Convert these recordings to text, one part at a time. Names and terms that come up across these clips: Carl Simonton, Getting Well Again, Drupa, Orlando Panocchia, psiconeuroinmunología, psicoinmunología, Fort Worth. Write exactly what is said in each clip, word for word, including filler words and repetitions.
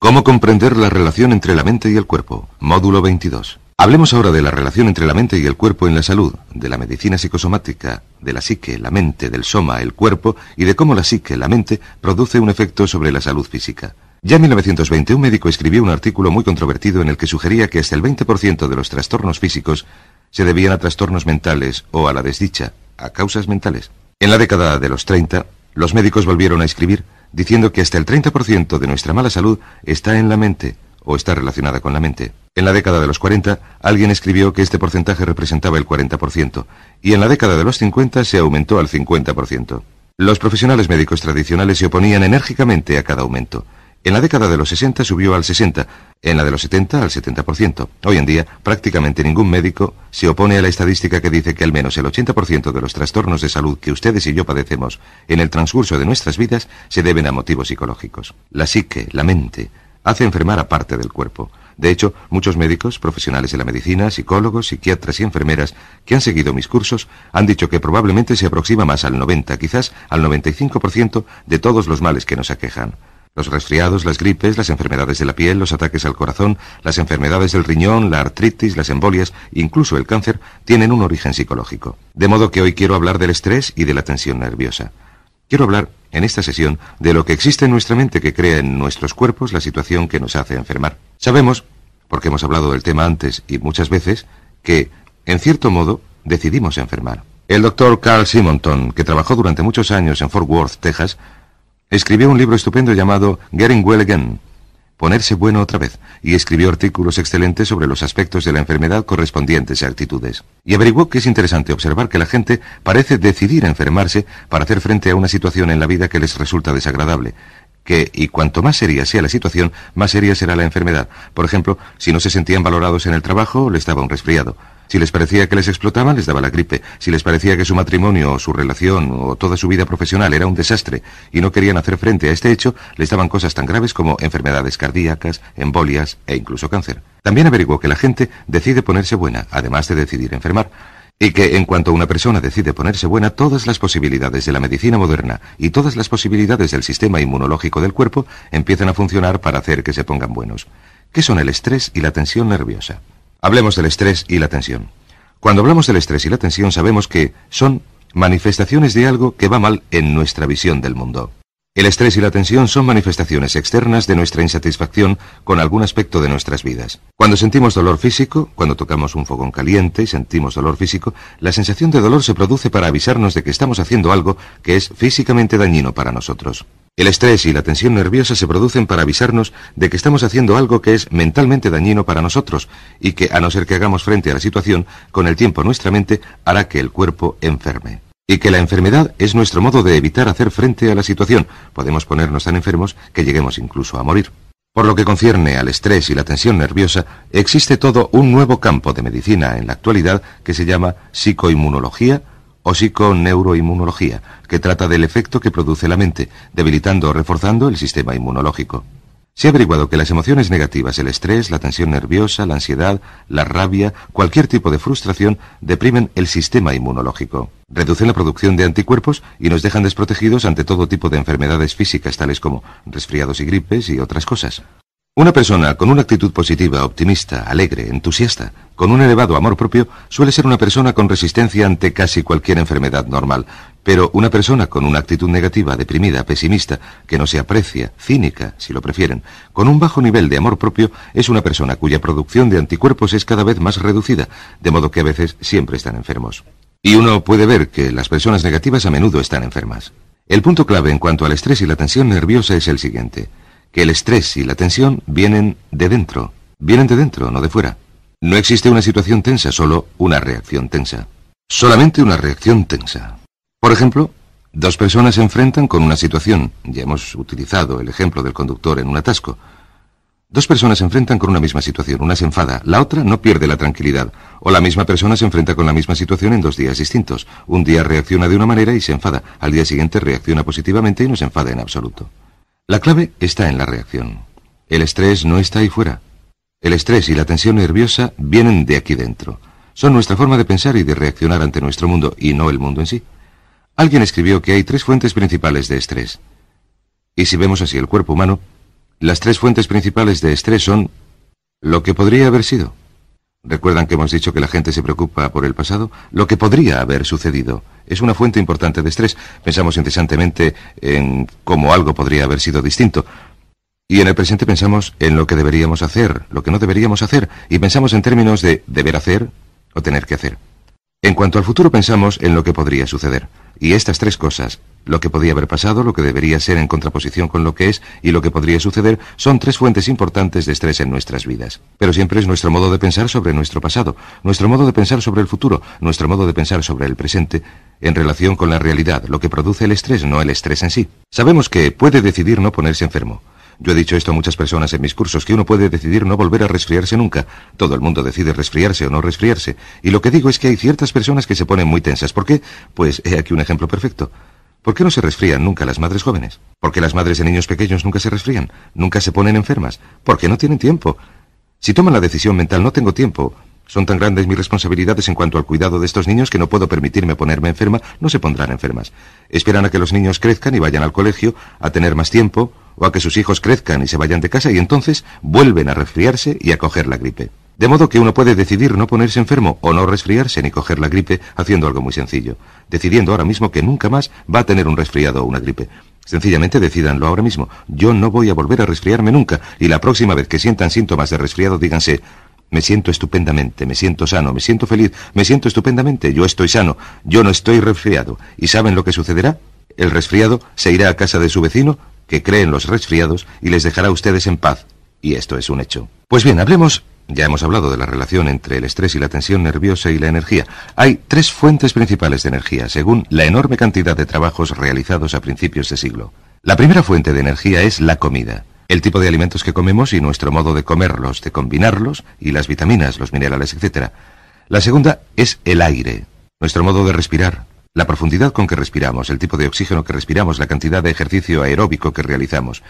¿Cómo comprender la relación entre la mente y el cuerpo? Módulo veintidós. Hablemos ahora de la relación entre la mente y el cuerpo en la salud, de la medicina psicosomática, de la psique, la mente, del soma, el cuerpo, y de cómo la psique, la mente, produce un efecto sobre la salud física. Ya en mil novecientos veinte un médico escribió un artículo muy controvertido en el que sugería que hasta el veinte por ciento de los trastornos físicos se debían a trastornos mentales o a la desdicha, a causas mentales. En la década de los treinta, los médicos volvieron a escribir diciendo que hasta el treinta por ciento de nuestra mala salud está en la mente o está relacionada con la mente. En la década de los cuarenta, alguien escribió que este porcentaje representaba el cuarenta por ciento, y en la década de los cincuenta se aumentó al cincuenta por ciento. Los profesionales médicos tradicionales se oponían enérgicamente a cada aumento. En la década de los sesenta subió al sesenta por ciento, en la de los setenta al setenta por ciento. Hoy en día, prácticamente ningún médico se opone a la estadística que dice que al menos el ochenta por ciento de los trastornos de salud que ustedes y yo padecemos en el transcurso de nuestras vidas se deben a motivos psicológicos. La psique, la mente, hace enfermar a parte del cuerpo. De hecho, muchos médicos, profesionales de la medicina, psicólogos, psiquiatras y enfermeras que han seguido mis cursos han dicho que probablemente se aproxima más al noventa, quizás al noventa y cinco por ciento de todos los males que nos aquejan. Los resfriados, las gripes, las enfermedades de la piel, los ataques al corazón, las enfermedades del riñón, la artritis, las embolias, incluso el cáncer, tienen un origen psicológico. De modo que hoy quiero hablar del estrés y de la tensión nerviosa. Quiero hablar, en esta sesión, de lo que existe en nuestra mente que crea en nuestros cuerpos la situación que nos hace enfermar. Sabemos, porque hemos hablado del tema antes y muchas veces, que, en cierto modo, decidimos enfermar. El doctor Carl Simonton, que trabajó durante muchos años en Fort Worth, Texas, escribió un libro estupendo llamado Getting Well Again, Ponerse Bueno Otra Vez, y escribió artículos excelentes sobre los aspectos de la enfermedad correspondientes a actitudes. Y averiguó que es interesante observar que la gente parece decidir enfermarse para hacer frente a una situación en la vida que les resulta desagradable, que, y cuanto más seria sea la situación, más seria será la enfermedad. Por ejemplo, si no se sentían valorados en el trabajo, les daba un resfriado. Si les parecía que les explotaban, les daba la gripe. Si les parecía que su matrimonio o su relación o toda su vida profesional era un desastre y no querían hacer frente a este hecho, les daban cosas tan graves como enfermedades cardíacas, embolias e incluso cáncer. También averiguó que la gente decide ponerse buena, además de decidir enfermar, y que en cuanto una persona decide ponerse buena, todas las posibilidades de la medicina moderna y todas las posibilidades del sistema inmunológico del cuerpo empiezan a funcionar para hacer que se pongan buenos. ¿Qué son el estrés y la tensión nerviosa? Hablemos del estrés y la tensión. Cuando hablamos del estrés y la tensión sabemos que son manifestaciones de algo que va mal en nuestra visión del mundo. El estrés y la tensión son manifestaciones externas de nuestra insatisfacción con algún aspecto de nuestras vidas. Cuando sentimos dolor físico, cuando tocamos un fogón caliente y sentimos dolor físico, la sensación de dolor se produce para avisarnos de que estamos haciendo algo que es físicamente dañino para nosotros. El estrés y la tensión nerviosa se producen para avisarnos de que estamos haciendo algo que es mentalmente dañino para nosotros y que, a no ser que hagamos frente a la situación, con el tiempo nuestra mente hará que el cuerpo enferme. Y que la enfermedad es nuestro modo de evitar hacer frente a la situación. Podemos ponernos tan enfermos que lleguemos incluso a morir. Por lo que concierne al estrés y la tensión nerviosa, existe todo un nuevo campo de medicina en la actualidad que se llama psicoinmunología, o psiconeuroinmunología, que trata del efecto que produce la mente, debilitando o reforzando el sistema inmunológico. Se ha averiguado que las emociones negativas, el estrés, la tensión nerviosa, la ansiedad, la rabia, cualquier tipo de frustración, deprimen el sistema inmunológico. Reducen la producción de anticuerpos y nos dejan desprotegidos ante todo tipo de enfermedades físicas, tales como resfriados y gripes y otras cosas. Una persona con una actitud positiva, optimista, alegre, entusiasta, con un elevado amor propio, suele ser una persona con resistencia ante casi cualquier enfermedad normal. Pero una persona con una actitud negativa, deprimida, pesimista, que no se aprecia, cínica, si lo prefieren, con un bajo nivel de amor propio, es una persona cuya producción de anticuerpos es cada vez más reducida, de modo que a veces siempre están enfermos. Y uno puede ver que las personas negativas a menudo están enfermas. El punto clave en cuanto al estrés y la tensión nerviosa es el siguiente: que el estrés y la tensión vienen de dentro. Vienen de dentro, no de fuera. No existe una situación tensa, solo una reacción tensa. Solamente una reacción tensa. Por ejemplo, dos personas se enfrentan con una situación. Ya hemos utilizado el ejemplo del conductor en un atasco. Dos personas se enfrentan con una misma situación. Una se enfada, la otra no pierde la tranquilidad. O la misma persona se enfrenta con la misma situación en dos días distintos. Un día reacciona de una manera y se enfada. Al día siguiente reacciona positivamente y no se enfada en absoluto. La clave está en la reacción. El estrés no está ahí fuera. El estrés y la tensión nerviosa vienen de aquí dentro. Son nuestra forma de pensar y de reaccionar ante nuestro mundo, y no el mundo en sí. Alguien escribió que hay tres fuentes principales de estrés. Y si vemos así el cuerpo humano, Las tres fuentes principales de estrés son lo que podría haber sido. ¿Recuerdan que hemos dicho que la gente se preocupa por el pasado? Lo que podría haber sucedido es una fuente importante de estrés. Pensamos incesantemente en cómo algo podría haber sido distinto. Y en el presente pensamos en lo que deberíamos hacer, lo que no deberíamos hacer, y pensamos en términos de deber hacer o tener que hacer. En cuanto al futuro pensamos en lo que podría suceder. Y estas tres cosas, lo que podía haber pasado, lo que debería ser en contraposición con lo que es y lo que podría suceder, son tres fuentes importantes de estrés en nuestras vidas. Pero siempre es nuestro modo de pensar sobre nuestro pasado, nuestro modo de pensar sobre el futuro, nuestro modo de pensar sobre el presente, en relación con la realidad, lo que produce el estrés, no el estrés en sí. Sabemos que puede decidir no ponerse enfermo. Yo he dicho esto a muchas personas en mis cursos, que uno puede decidir no volver a resfriarse nunca. Todo el mundo decide resfriarse o no resfriarse. Y lo que digo es que hay ciertas personas que se ponen muy tensas. ¿Por qué? Pues he aquí un ejemplo perfecto. ¿Por qué no se resfrían nunca las madres jóvenes? ¿Por qué las madres de niños pequeños nunca se resfrían? ¿Nunca se ponen enfermas? Porque no tienen tiempo. Si toman la decisión mental, no tengo tiempo. Son tan grandes mis responsabilidades en cuanto al cuidado de estos niños que no puedo permitirme ponerme enferma, no se pondrán enfermas. Esperan a que los niños crezcan y vayan al colegio, a tener más tiempo, o a que sus hijos crezcan y se vayan de casa y entonces vuelven a resfriarse y a coger la gripe. De modo que uno puede decidir no ponerse enfermo o no resfriarse ni coger la gripe haciendo algo muy sencillo. Decidiendo ahora mismo que nunca más va a tener un resfriado o una gripe. Sencillamente decídanlo ahora mismo. Yo no voy a volver a resfriarme nunca y la próxima vez que sientan síntomas de resfriado díganse: me siento estupendamente, me siento sano, me siento feliz, me siento estupendamente, yo estoy sano, yo no estoy resfriado. ¿Y saben lo que sucederá? El resfriado se irá a casa de su vecino, que cree en los resfriados, y les dejará a ustedes en paz. Y esto es un hecho. Pues bien, hablemos... Ya hemos hablado de la relación entre el estrés y la tensión nerviosa y la energía. Hay tres fuentes principales de energía, según la enorme cantidad de trabajos realizados a principios de siglo. La primera fuente de energía es la comida. El tipo de alimentos que comemos y nuestro modo de comerlos, de combinarlos, y las vitaminas, los minerales, etcétera. La segunda es el aire, nuestro modo de respirar, la profundidad con que respiramos, el tipo de oxígeno que respiramos, la cantidad de ejercicio aeróbico que realizamos.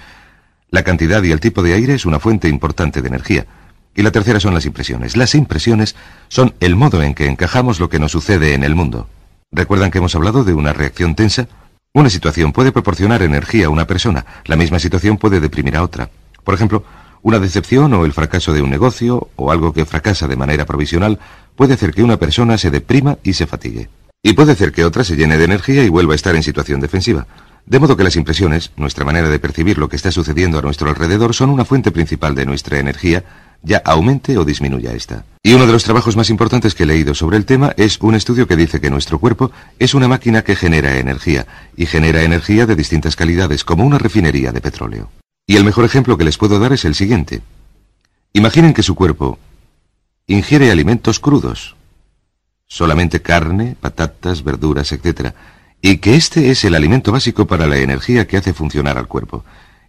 La cantidad y el tipo de aire es una fuente importante de energía. Y la tercera son las impresiones. Las impresiones son el modo en que encajamos lo que nos sucede en el mundo. ¿Recuerdan que hemos hablado de una reacción tensa? Una situación puede proporcionar energía a una persona, la misma situación puede deprimir a otra. Por ejemplo, una decepción o el fracaso de un negocio o algo que fracasa de manera provisional puede hacer que una persona se deprima y se fatigue. Y puede hacer que otra se llene de energía y vuelva a estar en situación defensiva. De modo que las impresiones, nuestra manera de percibir lo que está sucediendo a nuestro alrededor, son una fuente principal de nuestra energía, ya aumente o disminuya esta. Y uno de los trabajos más importantes que he leído sobre el tema es un estudio que dice que nuestro cuerpo es una máquina que genera energía, y genera energía de distintas calidades, como una refinería de petróleo. Y el mejor ejemplo que les puedo dar es el siguiente. Imaginen que su cuerpo ingiere alimentos crudos, solamente carne, patatas, verduras, etcétera, y que este es el alimento básico para la energía que hace funcionar al cuerpo.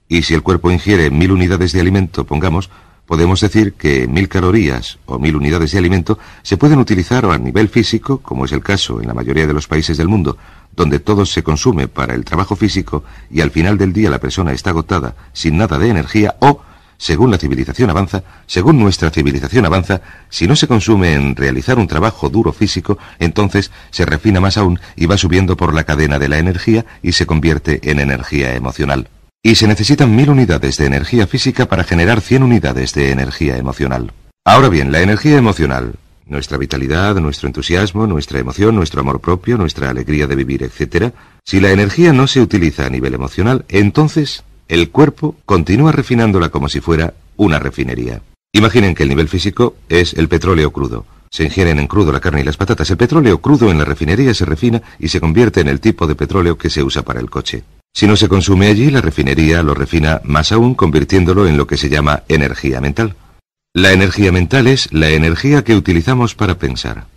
Y si el cuerpo ingiere mil unidades de alimento, pongamos, podemos decir que mil calorías o mil unidades de alimento se pueden utilizar a nivel físico, como es el caso en la mayoría de los países del mundo, donde todo se consume para el trabajo físico y al final del día la persona está agotada, sin nada de energía, o, según la civilización avanza, según nuestra civilización avanza, si no se consume en realizar un trabajo duro físico, entonces se refina más aún y va subiendo por la cadena de la energía y se convierte en energía emocional. Y se necesitan mil unidades de energía física para generar cien unidades de energía emocional. Ahora bien, la energía emocional, nuestra vitalidad, nuestro entusiasmo, nuestra emoción, nuestro amor propio, nuestra alegría de vivir, etcétera, si la energía no se utiliza a nivel emocional, entonces el cuerpo continúa refinándola como si fuera una refinería. Imaginen que el nivel físico es el petróleo crudo. Se ingieren en crudo la carne y las patatas. El petróleo crudo en la refinería se refina y se convierte en el tipo de petróleo que se usa para el coche. Si no se consume allí, la refinería lo refina más aún, convirtiéndolo en lo que se llama energía mental. La energía mental es la energía que utilizamos para pensar.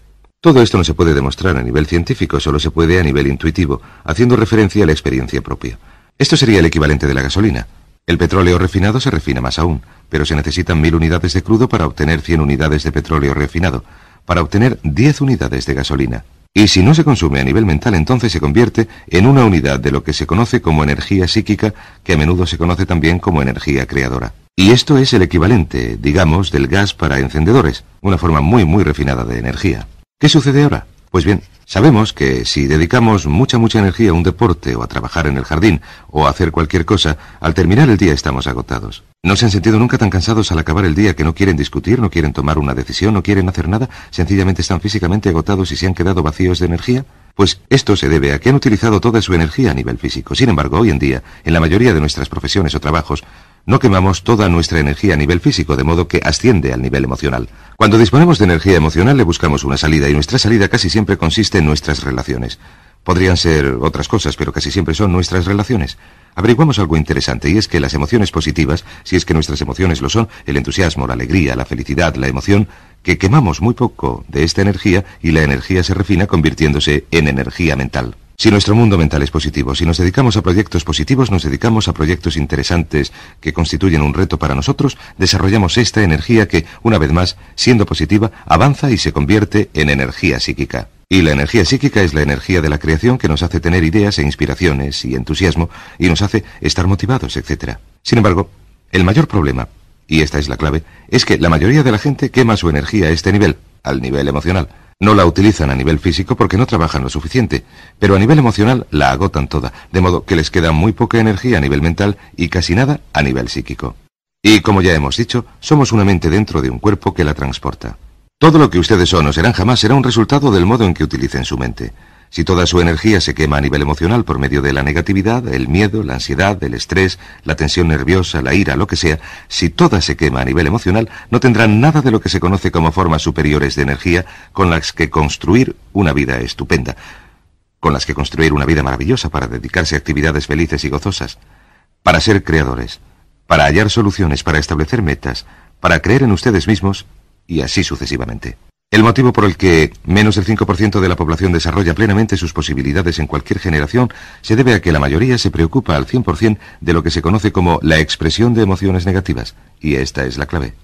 Todo esto no se puede demostrar a nivel científico, solo se puede a nivel intuitivo, haciendo referencia a la experiencia propia. Esto sería el equivalente de la gasolina. El petróleo refinado se refina más aún, pero se necesitan mil unidades de crudo para obtener cien unidades de petróleo refinado, para obtener diez unidades de gasolina. Y si no se consume a nivel mental, entonces se convierte en una unidad de lo que se conoce como energía psíquica, que a menudo se conoce también como energía creadora. Y esto es el equivalente, digamos, del gas para encendedores, una forma muy muy refinada de energía. ¿Qué sucede ahora? Pues bien, Sabemos que si dedicamos mucha, mucha energía a un deporte o a trabajar en el jardín o a hacer cualquier cosa, al terminar el día estamos agotados. ¿No se han sentido nunca tan cansados al acabar el día que no quieren discutir, no quieren tomar una decisión, no quieren hacer nada? Sencillamente están físicamente agotados y se han quedado vacíos de energía. Pues esto se debe a que han utilizado toda su energía a nivel físico. Sin embargo, hoy en día, en la mayoría de nuestras profesiones o trabajos, no quemamos toda nuestra energía a nivel físico, de modo que asciende al nivel emocional. Cuando disponemos de energía emocional le buscamos una salida, y nuestra salida casi siempre consiste en nuestras relaciones. Podrían ser otras cosas, pero casi siempre son nuestras relaciones. Averiguamos algo interesante, y es que las emociones positivas, si es que nuestras emociones lo son, el entusiasmo, la alegría, la felicidad, la emoción, que quemamos muy poco de esta energía y la energía se refina convirtiéndose en energía mental. Si nuestro mundo mental es positivo, si nos dedicamos a proyectos positivos, nos dedicamos a proyectos interesantes que constituyen un reto para nosotros, desarrollamos esta energía que, una vez más, siendo positiva, avanza y se convierte en energía psíquica. Y la energía psíquica es la energía de la creación que nos hace tener ideas e inspiraciones y entusiasmo y nos hace estar motivados, etcétera. Sin embargo, el mayor problema, y esta es la clave, es que la mayoría de la gente quema su energía a este nivel, al nivel emocional. No la utilizan a nivel físico porque no trabajan lo suficiente, pero a nivel emocional la agotan toda, de modo que les queda muy poca energía a nivel mental y casi nada a nivel psíquico. Y como ya hemos dicho, somos una mente dentro de un cuerpo que la transporta. Todo lo que ustedes son o serán jamás será un resultado del modo en que utilicen su mente. Si toda su energía se quema a nivel emocional por medio de la negatividad, el miedo, la ansiedad, el estrés, la tensión nerviosa, la ira, lo que sea, si toda se quema a nivel emocional, no tendrán nada de lo que se conoce como formas superiores de energía con las que construir una vida estupenda, con las que construir una vida maravillosa para dedicarse a actividades felices y gozosas, para ser creadores, para hallar soluciones, para establecer metas, para creer en ustedes mismos, y así sucesivamente. El motivo por el que menos del cinco por ciento de la población desarrolla plenamente sus posibilidades en cualquier generación se debe a que la mayoría se preocupa al cien por ciento de lo que se conoce como la expresión de emociones negativas, y esta es la clave.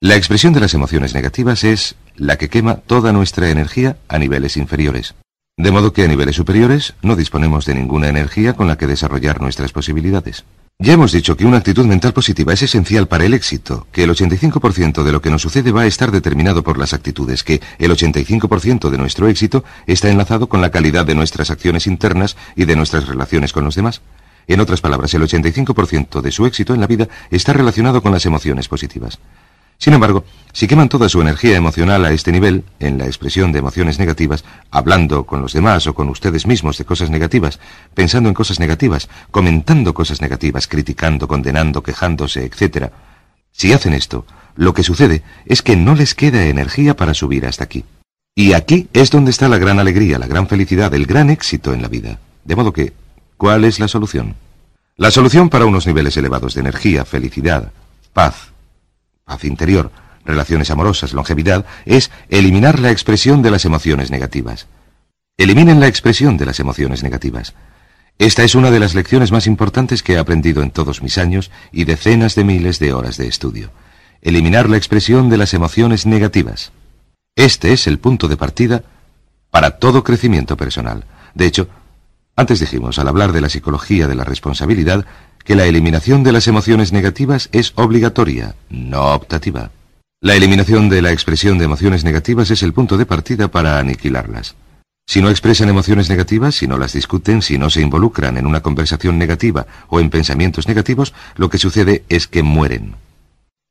La expresión de las emociones negativas es la que quema toda nuestra energía a niveles inferiores. De modo que a niveles superiores no disponemos de ninguna energía con la que desarrollar nuestras posibilidades. Ya hemos dicho que una actitud mental positiva es esencial para el éxito, que el ochenta y cinco por ciento de lo que nos sucede va a estar determinado por las actitudes, que el ochenta y cinco por ciento de nuestro éxito está enlazado con la calidad de nuestras acciones internas y de nuestras relaciones con los demás. En otras palabras, el ochenta y cinco por ciento de su éxito en la vida está relacionado con las emociones positivas. Sin embargo, si queman toda su energía emocional a este nivel, en la expresión de emociones negativas, hablando con los demás o con ustedes mismos de cosas negativas, pensando en cosas negativas, comentando cosas negativas, criticando, condenando, quejándose, etcétera, si hacen esto, lo que sucede es que no les queda energía para subir hasta aquí. Y aquí es donde está la gran alegría, la gran felicidad, el gran éxito en la vida. De modo que, ¿cuál es la solución? La solución para unos niveles elevados de energía, felicidad, paz, paz interior, relaciones amorosas, longevidad, es eliminar la expresión de las emociones negativas. Eliminen la expresión de las emociones negativas. Esta es una de las lecciones más importantes que he aprendido en todos mis años y decenas de miles de horas de estudio. Eliminar la expresión de las emociones negativas. Este es el punto de partida para todo crecimiento personal. De hecho, antes dijimos, al hablar de la psicología de la responsabilidad, que la eliminación de las emociones negativas es obligatoria, no optativa. La eliminación de la expresión de emociones negativas es el punto de partida para aniquilarlas. Si no expresan emociones negativas, si no las discuten, si no se involucran en una conversación negativa o en pensamientos negativos, lo que sucede es que mueren.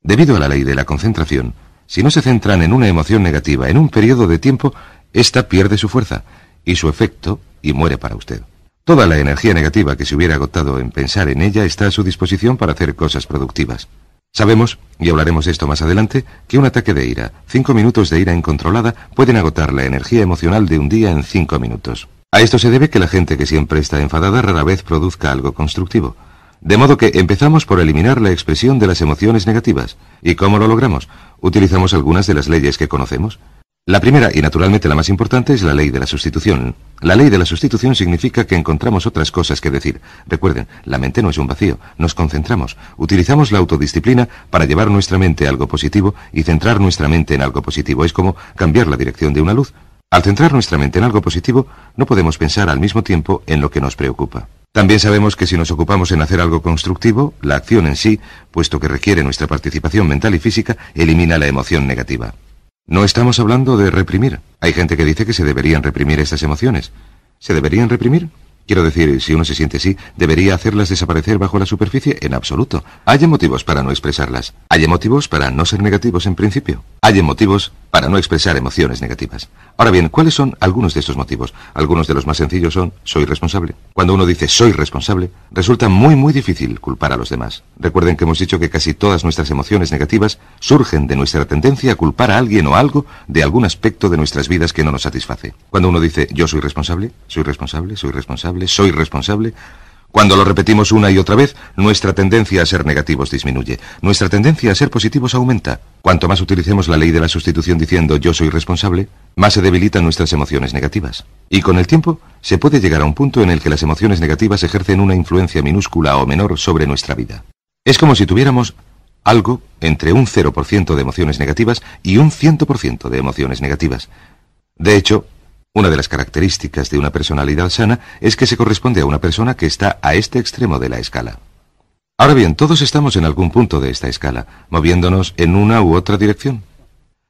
Debido a la ley de la concentración, si no se centran en una emoción negativa en un periodo de tiempo, ésta pierde su fuerza y su efecto y muere para usted. Toda la energía negativa que se hubiera agotado en pensar en ella está a su disposición para hacer cosas productivas. Sabemos, y hablaremos de esto más adelante, que un ataque de ira, cinco minutos de ira incontrolada, pueden agotar la energía emocional de un día en cinco minutos. A esto se debe que la gente que siempre está enfadada rara vez produzca algo constructivo. De modo que empezamos por eliminar la expresión de las emociones negativas. ¿Y cómo lo logramos? Utilizamos algunas de las leyes que conocemos. La primera, y naturalmente la más importante, es la ley de la sustitución. La ley de la sustitución significa que encontramos otras cosas que decir. Recuerden, la mente no es un vacío, nos concentramos. Utilizamos la autodisciplina para llevar nuestra mente a algo positivo y centrar nuestra mente en algo positivo. Es como cambiar la dirección de una luz. Al centrar nuestra mente en algo positivo, no podemos pensar al mismo tiempo en lo que nos preocupa. También sabemos que si nos ocupamos en hacer algo constructivo, la acción en sí, puesto que requiere nuestra participación mental y física, elimina la emoción negativa. No estamos hablando de reprimir. Hay gente que dice que se deberían reprimir estas emociones. ¿Se deberían reprimir? Quiero decir, si uno se siente así, ¿debería hacerlas desaparecer bajo la superficie? En absoluto. Hay motivos para no expresarlas. Hay motivos para no ser negativos en principio. Hay motivos para no expresar emociones negativas. Ahora bien, ¿cuáles son algunos de estos motivos? Algunos de los más sencillos son, soy responsable. Cuando uno dice soy responsable, resulta muy muy difícil culpar a los demás. Recuerden que hemos dicho que casi todas nuestras emociones negativas surgen de nuestra tendencia a culpar a alguien o algo de algún aspecto de nuestras vidas que no nos satisface. Cuando uno dice yo soy responsable, soy responsable, soy responsable, soy responsable. Cuando lo repetimos una y otra vez, nuestra tendencia a ser negativos disminuye. Nuestra tendencia a ser positivos aumenta. Cuanto más utilicemos la ley de la sustitución diciendo yo soy responsable, más se debilitan nuestras emociones negativas. Y con el tiempo, se puede llegar a un punto en el que las emociones negativas ejercen una influencia minúscula o menor sobre nuestra vida. Es como si tuviéramos algo entre un cero por ciento de emociones negativas y un cien por ciento de emociones negativas. De hecho, una de las características de una personalidad sana es que se corresponde a una persona que está a este extremo de la escala. Ahora bien, todos estamos en algún punto de esta escala, moviéndonos en una u otra dirección.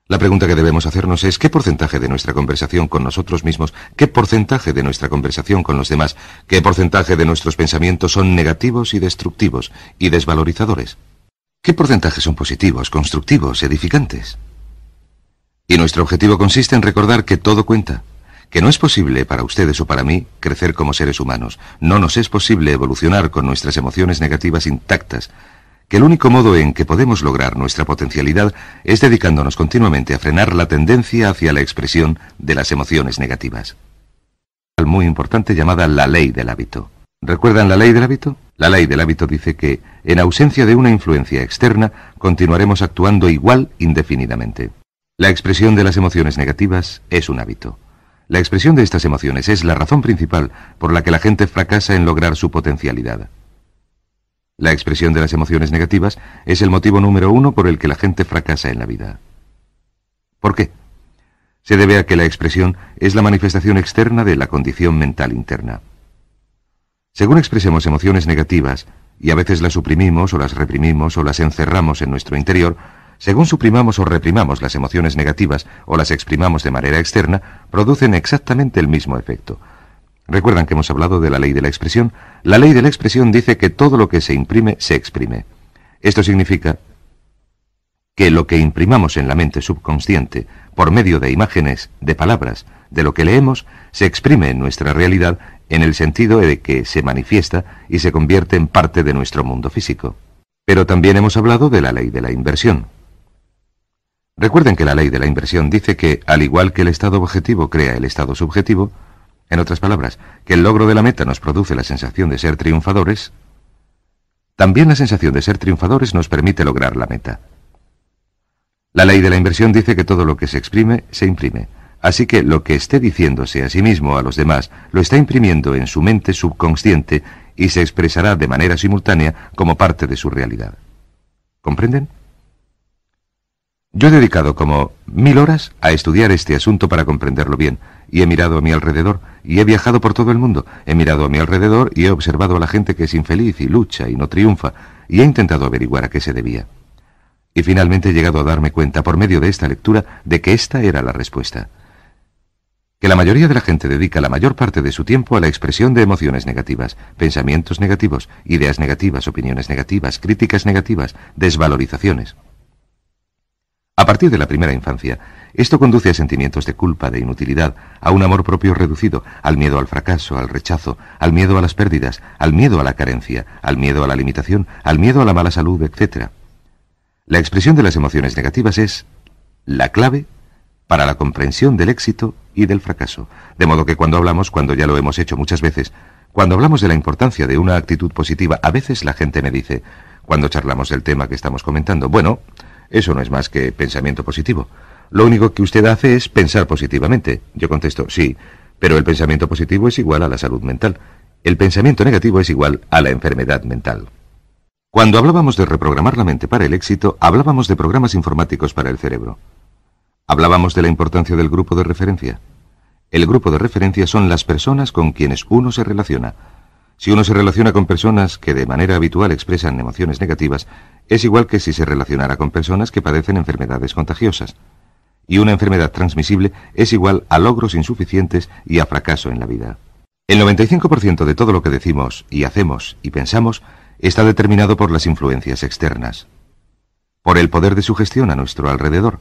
La pregunta que debemos hacernos es ¿qué porcentaje de nuestra conversación con nosotros mismos, qué porcentaje de nuestra conversación con los demás, qué porcentaje de nuestros pensamientos son negativos y destructivos y desvalorizadores? ¿Qué porcentaje son positivos, constructivos, edificantes? Y nuestro objetivo consiste en recordar que todo cuenta. Que no es posible para ustedes o para mí crecer como seres humanos. No nos es posible evolucionar con nuestras emociones negativas intactas. Que el único modo en que podemos lograr nuestra potencialidad es dedicándonos continuamente a frenar la tendencia hacia la expresión de las emociones negativas. Muy importante llamada la ley del hábito. ¿Recuerdan la ley del hábito? La ley del hábito dice que, en ausencia de una influencia externa, continuaremos actuando igual indefinidamente. La expresión de las emociones negativas es un hábito. La expresión de estas emociones es la razón principal por la que la gente fracasa en lograr su potencialidad. La expresión de las emociones negativas es el motivo número uno por el que la gente fracasa en la vida. ¿Por qué? Se debe a que la expresión es la manifestación externa de la condición mental interna. Según expresemos emociones negativas, y a veces las suprimimos o las reprimimos o las encerramos en nuestro interior, según suprimamos o reprimamos las emociones negativas o las exprimamos de manera externa, producen exactamente el mismo efecto. Recuerdan que hemos hablado de la ley de la expresión. La ley de la expresión dice que todo lo que se imprime, se exprime. Esto significa que lo que imprimamos en la mente subconsciente, por medio de imágenes, de palabras, de lo que leemos, se exprime en nuestra realidad en el sentido de que se manifiesta y se convierte en parte de nuestro mundo físico. Pero también hemos hablado de la ley de la inversión. Recuerden que la ley de la inversión dice que, al igual que el estado objetivo crea el estado subjetivo, en otras palabras, que el logro de la meta nos produce la sensación de ser triunfadores, también la sensación de ser triunfadores nos permite lograr la meta. La ley de la inversión dice que todo lo que se exprime, se imprime. Así que lo que esté diciéndose a sí mismo o a los demás, lo está imprimiendo en su mente subconsciente y se expresará de manera simultánea como parte de su realidad. ¿Comprenden? Yo he dedicado como mil horas a estudiar este asunto para comprenderlo bien, y he mirado a mi alrededor, y he viajado por todo el mundo, he mirado a mi alrededor y he observado a la gente que es infeliz y lucha y no triunfa, y he intentado averiguar a qué se debía. Y finalmente he llegado a darme cuenta, por medio de esta lectura, de que esta era la respuesta. Que la mayoría de la gente dedica la mayor parte de su tiempo a la expresión de emociones negativas, pensamientos negativos, ideas negativas, opiniones negativas, críticas negativas, desvalorizaciones. A partir de la primera infancia, esto conduce a sentimientos de culpa, de inutilidad, a un amor propio reducido, al miedo al fracaso, al rechazo, al miedo a las pérdidas, al miedo a la carencia, al miedo a la limitación, al miedo a la mala salud, etcétera. La expresión de las emociones negativas es la clave para la comprensión del éxito y del fracaso. De modo que cuando hablamos, cuando ya lo hemos hecho muchas veces, cuando hablamos de la importancia de una actitud positiva, a veces la gente me dice, cuando charlamos del tema que estamos comentando, bueno, eso no es más que pensamiento positivo. Lo único que usted hace es pensar positivamente. Yo contesto, sí, pero el pensamiento positivo es igual a la salud mental. El pensamiento negativo es igual a la enfermedad mental. Cuando hablábamos de reprogramar la mente para el éxito, hablábamos de programas informáticos para el cerebro. Hablábamos de la importancia del grupo de referencia. El grupo de referencia son las personas con quienes uno se relaciona. Si uno se relaciona con personas que de manera habitual expresan emociones negativas, es igual que si se relacionara con personas que padecen enfermedades contagiosas. y una enfermedad transmisible es igual a logros insuficientes y a fracaso en la vida. El noventa y cinco por ciento de todo lo que decimos y hacemos y pensamos está determinado por las influencias externas, por el poder de sugestión a nuestro alrededor,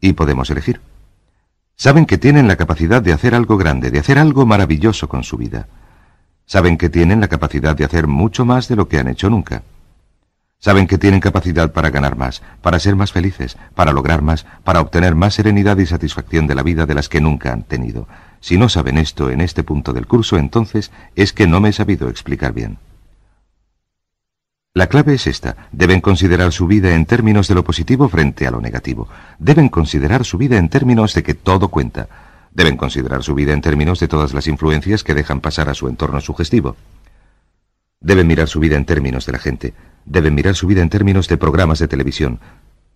y podemos elegir. Saben que tienen la capacidad de hacer algo grande, de hacer algo maravilloso con su vida. Saben que tienen la capacidad de hacer mucho más de lo que han hecho nunca. Saben que tienen capacidad para ganar más, para ser más felices, para lograr más, para obtener más serenidad y satisfacción de la vida de las que nunca han tenido. Si no saben esto en este punto del curso, entonces es que no me he sabido explicar bien. La clave es esta. Deben considerar su vida en términos de lo positivo frente a lo negativo. Deben considerar su vida en términos de que todo cuenta. Deben considerar su vida en términos de todas las influencias que dejan pasar a su entorno sugestivo. Deben mirar su vida en términos de la gente. Deben mirar su vida en términos de programas de televisión.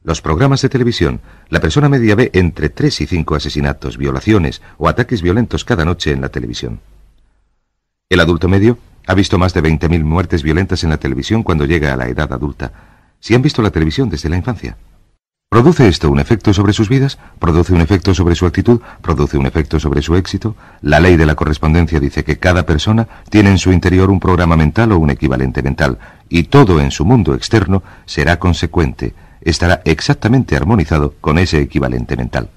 Los programas de televisión, la persona media ve entre tres y cinco asesinatos, violaciones o ataques violentos cada noche en la televisión. El adulto medio ha visto más de veinte mil muertes violentas en la televisión cuando llega a la edad adulta, si han visto la televisión desde la infancia. ¿Produce esto un efecto sobre sus vidas? ¿Produce un efecto sobre su actitud? ¿Produce un efecto sobre su éxito? La ley de la correspondencia dice que cada persona tiene en su interior un programa mental o un equivalente mental, y todo en su mundo externo será consecuente, estará exactamente armonizado con ese equivalente mental.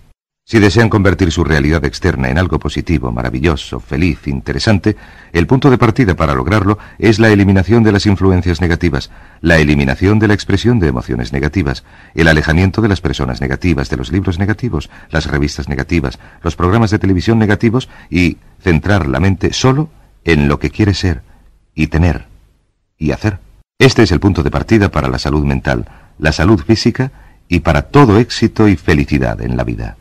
Si desean convertir su realidad externa en algo positivo, maravilloso, feliz, interesante, el punto de partida para lograrlo es la eliminación de las influencias negativas, la eliminación de la expresión de emociones negativas, el alejamiento de las personas negativas, de los libros negativos, las revistas negativas, los programas de televisión negativos y centrar la mente solo en lo que quiere ser y tener y hacer. Este es el punto de partida para la salud mental, la salud física y para todo éxito y felicidad en la vida.